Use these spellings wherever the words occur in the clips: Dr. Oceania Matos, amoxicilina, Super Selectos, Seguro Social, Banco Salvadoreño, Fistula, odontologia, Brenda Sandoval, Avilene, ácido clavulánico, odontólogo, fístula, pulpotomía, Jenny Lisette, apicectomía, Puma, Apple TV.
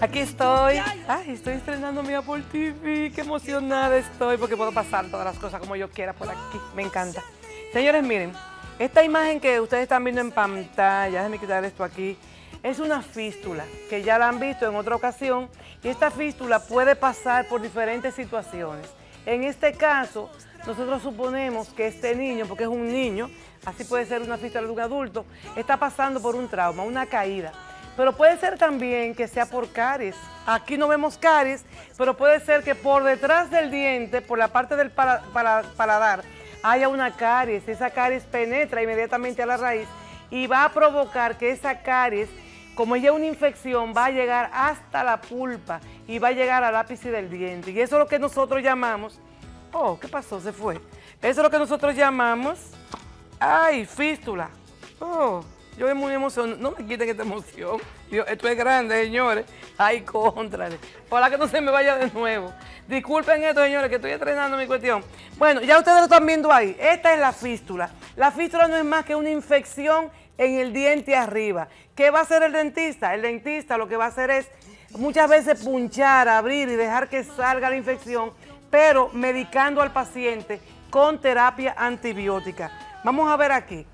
Aquí estoy. Ay, estoy estrenando mi Apple TV. Qué emocionada estoy porque puedo pasar todas las cosas como yo quiera por aquí. Me encanta. Señores, miren, esta imagen que ustedes están viendo en pantalla, déjenme quitar esto aquí, es una fístula que ya la han visto en otra ocasión y esta fístula puede pasar por diferentes situaciones. En este caso, nosotros suponemos que este niño, porque es un niño, así puede ser una fístula de un adulto, está pasando por un trauma, una caída. Pero puede ser también que sea por caries. Aquí no vemos caries, pero puede ser que por detrás del diente, por la parte del paladar, haya una caries. Esa caries penetra inmediatamente a la raíz y va a provocar que esa caries, como ya una infección, va a llegar hasta la pulpa y va a llegar al ápice del diente. Y eso es lo que nosotros llamamos... Oh, ¿qué pasó? Se fue. Eso es lo que nosotros llamamos... ¡Ay, fístula! Oh, yo estoy muy emocionada. No me quiten esta emoción. Dios, esto es grande, señores. ¡Ay, contrale! Ojalá que no se me vaya de nuevo. Disculpen esto, señores, que estoy estrenando mi cuestión. Bueno, ya ustedes lo están viendo ahí. Esta es la fístula. La fístula no es más que una infección en el diente arriba. ¿Qué va a hacer el dentista? El dentista lo que va a hacer es muchas veces punchar, abrir y dejar que salga la infección, pero medicando al paciente con terapia antibiótica. Vamos a ver aquí.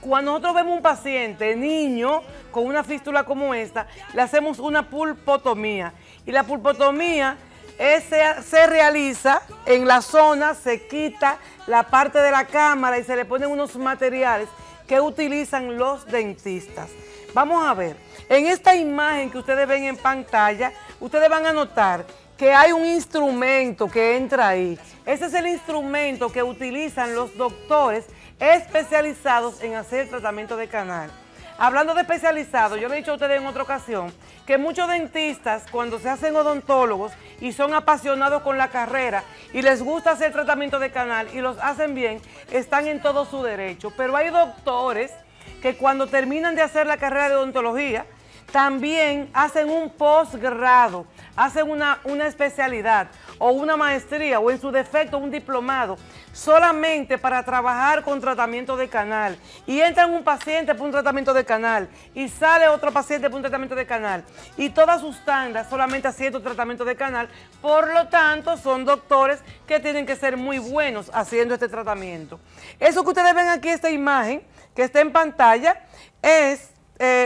Cuando nosotros vemos un paciente, niño, con una fístula como esta, le hacemos una pulpotomía. Y la pulpotomía se realiza en la zona, se quita la parte de la cámara y se le ponen unos materiales que utilizan los dentistas. Vamos a ver, en esta imagen que ustedes ven en pantalla, ustedes van a notar que hay un instrumento que entra ahí. Ese es el instrumento que utilizan los doctores especializados en hacer tratamiento de canal. Hablando de especializados, yo le he dicho a ustedes en otra ocasión que muchos dentistas, cuando se hacen odontólogos y son apasionados con la carrera y les gusta hacer tratamiento de canal y los hacen bien, están en todo su derecho. Pero hay doctores que cuando terminan de hacer la carrera de odontología, también hacen un posgrado, hacen una especialidad o una maestría o en su defecto un diplomado solamente para trabajar con tratamiento de canal. Y entra un paciente por un tratamiento de canal y sale otro paciente por un tratamiento de canal. Y todas sus tandas solamente haciendo tratamiento de canal. Por lo tanto, son doctores que tienen que ser muy buenos haciendo este tratamiento. Eso que ustedes ven aquí, esta imagen que está en pantalla, es...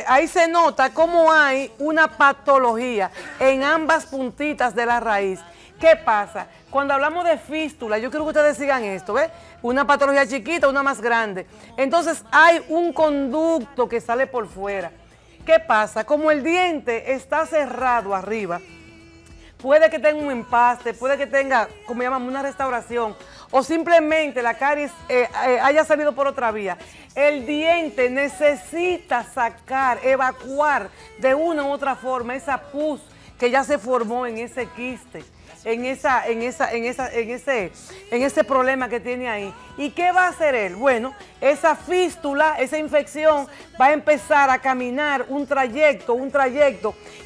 ahí se nota cómo hay una patología en ambas puntitas de la raíz. ¿Qué pasa? Cuando hablamos de fístula, yo quiero que ustedes sigan esto, ¿ves? Una patología chiquita, una más grande. Entonces hay un conducto que sale por fuera. ¿Qué pasa? Como el diente está cerrado arriba, puede que tenga un empaste, puede que tenga, como llamamos, una restauración, o simplemente la caries haya salido por otra vía. El diente necesita sacar, evacuar de una u otra forma esa pus que ya se formó en ese quiste, en ese problema que tiene ahí. ¿Y qué va a hacer él? Bueno, esa fístula, esa infección va a empezar a caminar un trayecto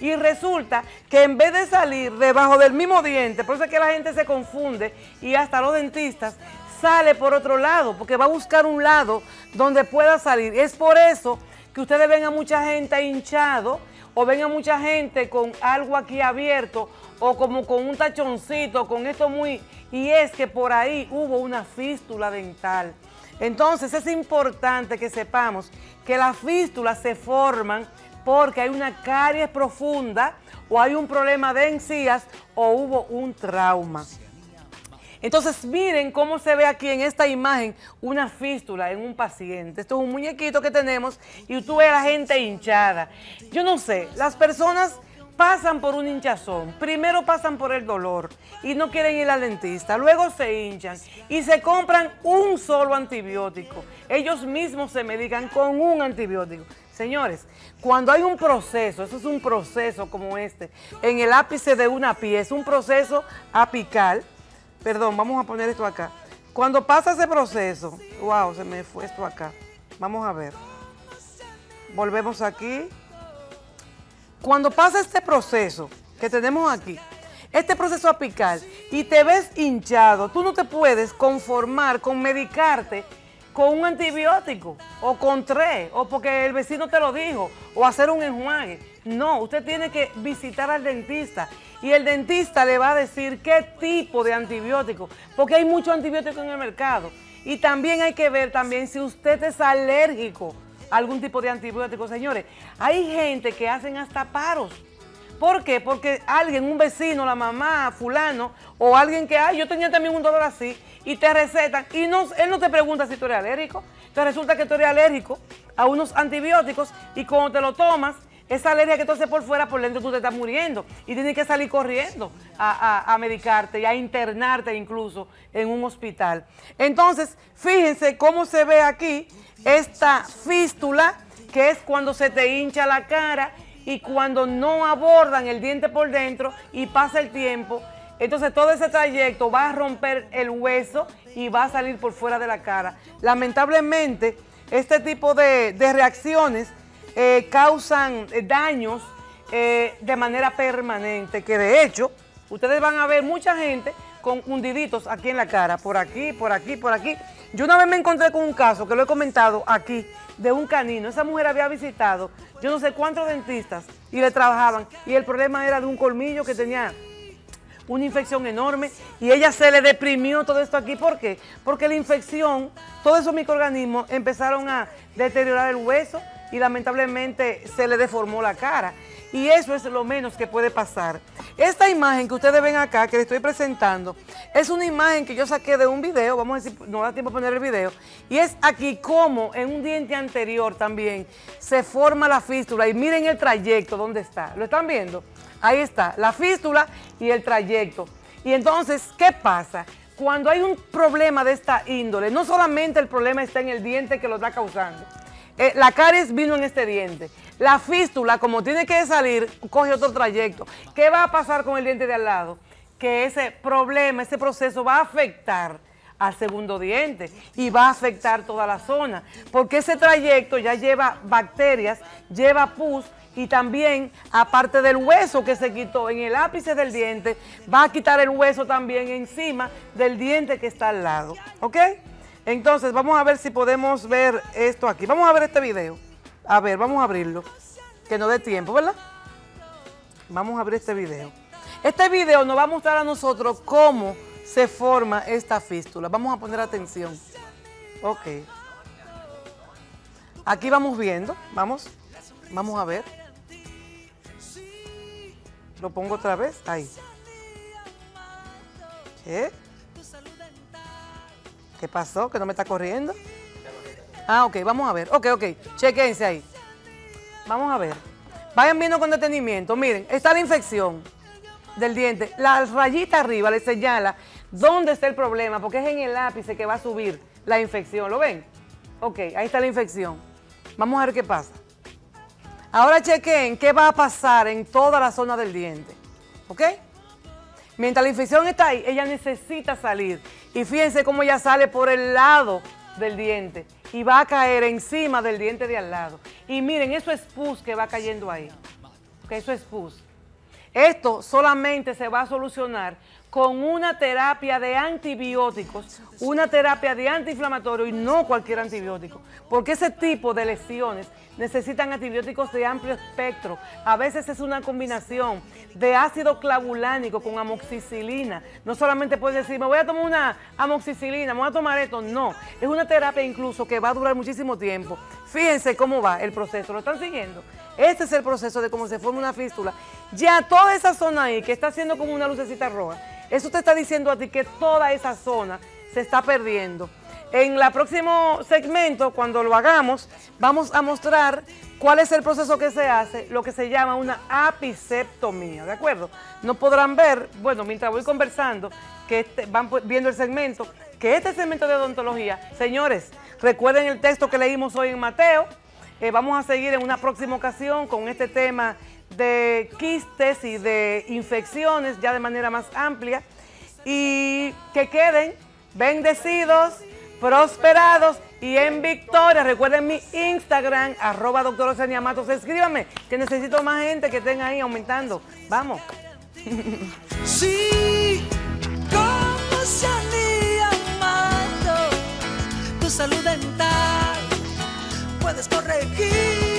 y resulta que en vez de salir debajo del mismo diente, por eso es que la gente se confunde y hasta los dentistas, sale por otro lado, porque va a buscar un lado donde pueda salir. Es por eso que ustedes ven a mucha gente hinchado o ven a mucha gente con algo aquí abierto o como con un tachoncito, con esto muy... Y es que por ahí hubo una fístula dental. Entonces es importante que sepamos que las fístulas se forman porque hay una caries profunda o hay un problema de encías o hubo un trauma. Entonces miren cómo se ve aquí en esta imagen una fístula en un paciente. Esto es un muñequito que tenemos y tú ves a la gente hinchada. Yo no sé, las personas pasan por un hinchazón, primero pasan por el dolor y no quieren ir al dentista, luego se hinchan y se compran un solo antibiótico. Ellos mismos se medican con un antibiótico. Señores, cuando hay un proceso, eso es un proceso como este, en el ápice de una pieza, un proceso apical. Perdón, vamos a poner esto acá. Cuando pasa ese proceso, wow, se me fue esto acá. Vamos a ver. Volvemos aquí. Cuando pasa este proceso que tenemos aquí, este proceso apical, y te ves hinchado, tú no te puedes conformar con medicarte con un antibiótico, o con tres, o porque el vecino te lo dijo, o hacer un enjuague. No, usted tiene que visitar al dentista y el dentista le va a decir qué tipo de antibiótico, porque hay muchos antibióticos en el mercado. Y también hay que ver también si usted es alérgico a algún tipo de antibiótico. Señores, hay gente que hacen hasta paros. ¿Por qué? Porque alguien, un vecino, la mamá, fulano, o alguien que, yo tenía también un dolor así, y te recetan, y él no te pregunta si tú eres alérgico. Entonces resulta que tú eres alérgico a unos antibióticos, y cuando te lo tomas, esa alergia que tú haces por fuera, por dentro tú te estás muriendo, y tienes que salir corriendo a medicarte y a internarte incluso en un hospital. Entonces, fíjense cómo se ve aquí esta fístula, que es cuando se te hincha la cara, y cuando no abordan el diente por dentro y pasa el tiempo, entonces todo ese trayecto va a romper el hueso y va a salir por fuera de la cara. Lamentablemente, este tipo de reacciones causan daños de manera permanente, que de hecho, ustedes van a ver mucha gente con hundiditos aquí en la cara, por aquí, por aquí, por aquí. Yo una vez me encontré con un caso, que lo he comentado aquí, de un canino. Esa mujer había visitado yo no sé cuántos dentistas y le trabajaban, y el problema era de un colmillo que tenía una infección enorme, y ella se le deprimió todo esto aquí. ¿Por qué? Porque la infección, todos esos microorganismos empezaron a deteriorar el hueso y lamentablemente se le deformó la cara, y eso es lo menos que puede pasar. Esta imagen que ustedes ven acá, que les estoy presentando, es una imagen que yo saqué de un video, vamos a decir, no da tiempo a poner el video, y es aquí como en un diente anterior también se forma la fístula, y miren el trayecto, ¿dónde está? ¿Lo están viendo? Ahí está, la fístula y el trayecto. Y entonces, ¿qué pasa? Cuando hay un problema de esta índole, no solamente el problema está en el diente que lo está causando, la caries vino en este diente. La fístula, como tiene que salir, coge otro trayecto. ¿Qué va a pasar con el diente de al lado? Que ese problema, ese proceso va a afectar al segundo diente y va a afectar toda la zona, porque ese trayecto ya lleva bacterias, lleva pus, y también, aparte del hueso que se quitó en el ápice del diente, va a quitar el hueso también encima del diente que está al lado. ¿Ok? Entonces, vamos a ver si podemos ver esto aquí. Vamos a ver este video. A ver, vamos a abrirlo, que no dé tiempo, ¿verdad? Vamos a abrir este video. Este video nos va a mostrar a nosotros cómo se forma esta fístula. Vamos a poner atención. Ok. Aquí vamos viendo, vamos a ver. Lo pongo otra vez, ahí. ¿Qué pasó? ¿Que no me está corriendo? Ah, ok, vamos a ver. Ok, chequense ahí. Vamos a ver. Vayan viendo con detenimiento. Miren, está la infección del diente. La rayita arriba le señala dónde está el problema, porque es en el ápice que va a subir la infección. ¿Lo ven? Ok, ahí está la infección. Vamos a ver qué pasa. Ahora chequen qué va a pasar en toda la zona del diente. ¿Ok? Mientras la infección está ahí, ella necesita salir. Y fíjense cómo ella sale por el lado del diente y va a caer encima del diente de al lado. Y miren, eso es pus que va cayendo ahí. Okay, eso es pus. Esto solamente se va a solucionar con una terapia de antibióticos, una terapia de antiinflamatorio, y no cualquier antibiótico, porque ese tipo de lesiones necesitan antibióticos de amplio espectro. A veces es una combinación de ácido clavulánico con amoxicilina. No solamente puedes decir, me voy a tomar una amoxicilina, me voy a tomar esto. No, es una terapia incluso que va a durar muchísimo tiempo. Fíjense cómo va el proceso, ¿lo están siguiendo? Este es el proceso de cómo se forma una fístula. Ya toda esa zona ahí que está haciendo como una lucecita roja, eso te está diciendo a ti que toda esa zona se está perdiendo. En el próximo segmento, cuando lo hagamos, vamos a mostrar cuál es el proceso que se hace, lo que se llama una apicectomía, ¿de acuerdo? No podrán ver, bueno, mientras voy conversando, que van viendo el segmento, que este segmento de odontología, señores, recuerden el texto que leímos hoy en Mateo. Vamos a seguir en una próxima ocasión con este tema de quistes y de infecciones ya de manera más amplia, y que queden bendecidos, prosperados y en victoria. Recuerden mi Instagram, @Dr. Oceania Matos. Escríbame, que necesito más gente que estén ahí aumentando. Vamos. Sí, como Oceania Matos, salud dental puedes corregir.